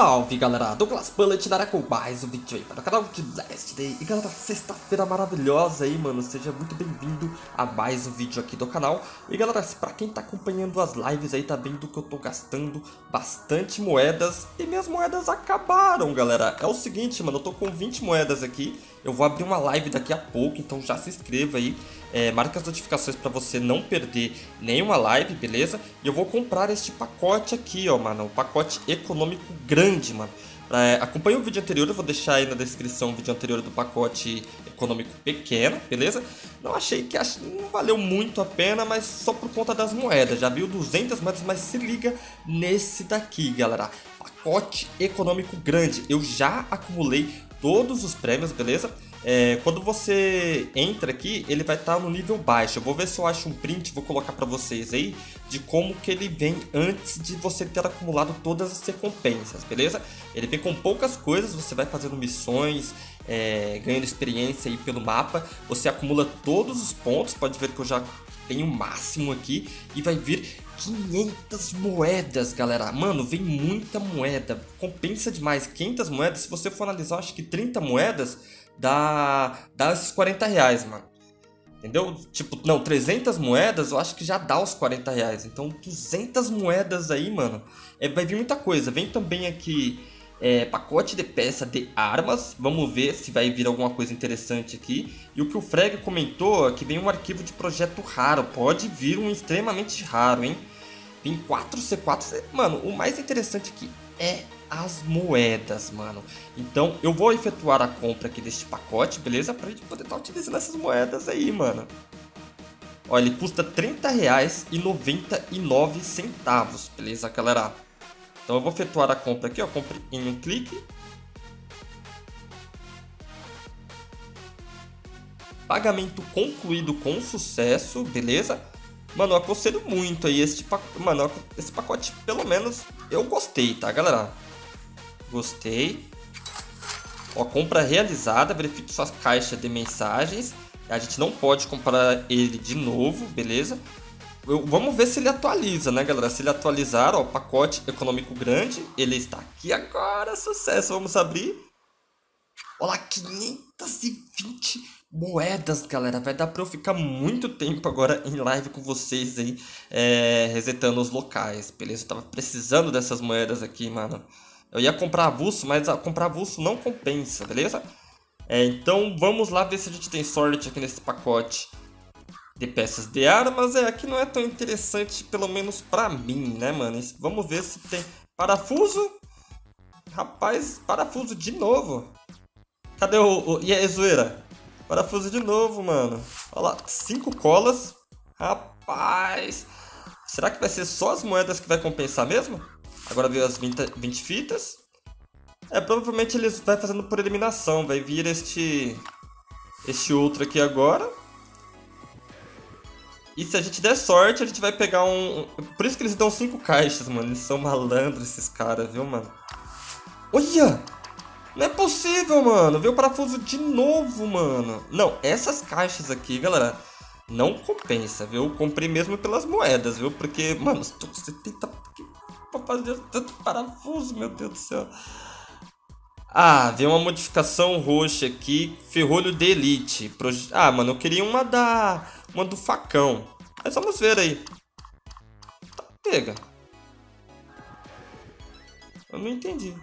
Salve galera, Douglas Bullet dará com mais um vídeo aí para o canal de Last Day. E galera, sexta-feira maravilhosa aí, mano. Seja muito bem-vindo a mais um vídeo aqui do canal. E galera, pra quem tá acompanhando as lives aí, tá vendo que eu tô gastando bastante moedas. E minhas moedas acabaram, galera. É o seguinte, mano, eu tô com 20 moedas aqui. Eu vou abrir uma live daqui a pouco, então já se inscreva aí. Marca as notificações pra você não perder nenhuma live, beleza? E eu vou comprar este pacote aqui, ó, mano. Um pacote econômico grande, mano. Acompanhe o vídeo anterior, eu vou deixar aí na descrição o vídeo anterior do pacote econômico pequeno, beleza? Não achei que não valeu muito a pena, mas só por conta das moedas. Já viu 200 moedas, mas se liga nesse daqui, galera. Pacote econômico grande. Eu já acumulei todos os prêmios, beleza? Quando você entra aqui, ele vai estar no nível baixo. Eu vou ver se eu acho um print, vou colocar pra vocês aí, de como que ele vem antes de você ter acumulado todas as recompensas, beleza? Ele vem com poucas coisas, você vai fazendo missões, ganhando experiência aí pelo mapa. Você acumula todos os pontos, pode ver que eu já tenho o máximo aqui. E vai vir 500 moedas, galera. Mano, vem muita moeda, compensa demais. 500 moedas, se você for analisar, acho que 30 moedas dá esses 40 reais, mano. Entendeu? Tipo, não, 300 moedas eu acho que já dá os 40 reais. Então, 200 moedas aí, mano. Vai vir muita coisa. Vem também aqui pacote de peça de armas. Vamos ver se vai vir alguma coisa interessante aqui. E o que o Freg comentou é que vem um arquivo de projeto raro. Pode vir um extremamente raro, hein? Vem 4 C4. Mano, o mais interessante aqui é as moedas, mano. Então eu vou efetuar a compra aqui deste pacote, beleza? Pra gente poder estar utilizando essas moedas aí, mano. Ó, ele custa R$30,99, beleza, galera? Então eu vou efetuar a compra aqui, ó. Compre em um clique. Pagamento concluído com sucesso, beleza? Mano, eu aconselho muito aí este pacote. Mano, esse pacote, pelo menos, eu gostei, tá, galera? Gostei. Ó, compra realizada. Verifique suas caixas de mensagens. A gente não pode comprar ele de novo, beleza? Vamos ver se ele atualiza, né, galera? Se ele atualizar, ó, pacote econômico grande. Ele está aqui agora, sucesso. Vamos abrir. Olha lá, 520 moedas, galera. Vai dar pra eu ficar muito tempo agora em live com vocês aí, resetando os locais, beleza? Eu tava precisando dessas moedas aqui, mano. Eu ia comprar avulso, mas comprar avulso não compensa, beleza? Então vamos lá ver se a gente tem sorte aqui nesse pacote de peças de armas. Aqui não é tão interessante, pelo menos pra mim, né, mano? Vamos ver se tem parafuso. Rapaz, parafuso de novo. Cadê e aí, zoeira? Parafuso de novo, mano. Olha lá, 5 colas. Rapaz, será que vai ser só as moedas que vai compensar mesmo? Agora veio as 20 fitas. Provavelmente ele vai fazendo por eliminação. Vai vir este outro aqui agora. E se a gente der sorte, a gente vai pegar um... Por isso que eles dão 5 caixas, mano. Eles são malandros, esses caras, viu, mano? Olha! Não é possível, mano. Veio o parafuso de novo, mano. Não, essas caixas aqui, galera, não compensa, viu? Eu comprei mesmo pelas moedas, viu? Porque, mano, estou com 70... pra fazer tanto parafuso, meu Deus do céu. Ah, veio uma modificação roxa aqui. Ferrolho de elite. Ah, mano, eu queria uma do facão. Mas vamos ver aí. Tá, pega. Eu não entendi.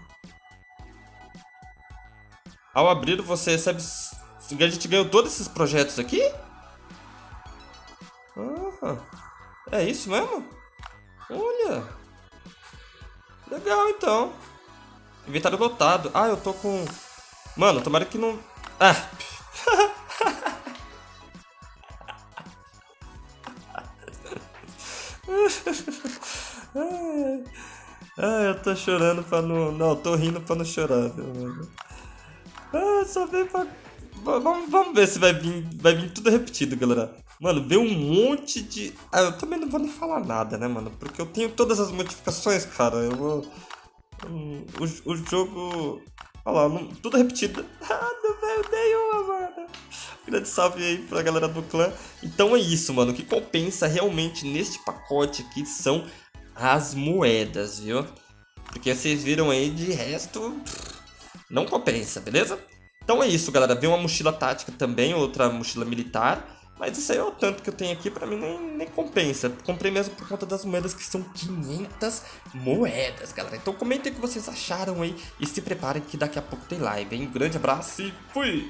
Ao abrir, você recebe... A gente ganhou todos esses projetos aqui? Ah, é isso mesmo? Olha... Legal, então. Inventário lotado. Ah, eu tô com... Mano, tomara que não... Ah. Ah, eu tô chorando pra não... Não, eu tô rindo pra não chorar, mano. Ah, só veio pra... Vamos ver se vai vir tudo repetido, galera. Mano, veio um monte de... Ah, eu também não vou nem falar nada, né, mano? Porque eu tenho todas as modificações, cara. Eu vou... O jogo... Olha lá, não... tudo repetido. Ah, não veio nenhuma, mano. Grande salve aí pra galera do clã. Então é isso, mano. O que compensa realmente neste pacote aqui são as moedas, viu? Porque vocês viram aí, de resto, não compensa, beleza? Então é isso, galera. Veio uma mochila tática também, outra mochila militar. Mas isso aí é o tanto que eu tenho aqui, pra mim nem compensa. Comprei mesmo por conta das moedas, que são 500 moedas, galera. Então comentem o que vocês acharam aí e se preparem que daqui a pouco tem live, hein? Um grande abraço e fui!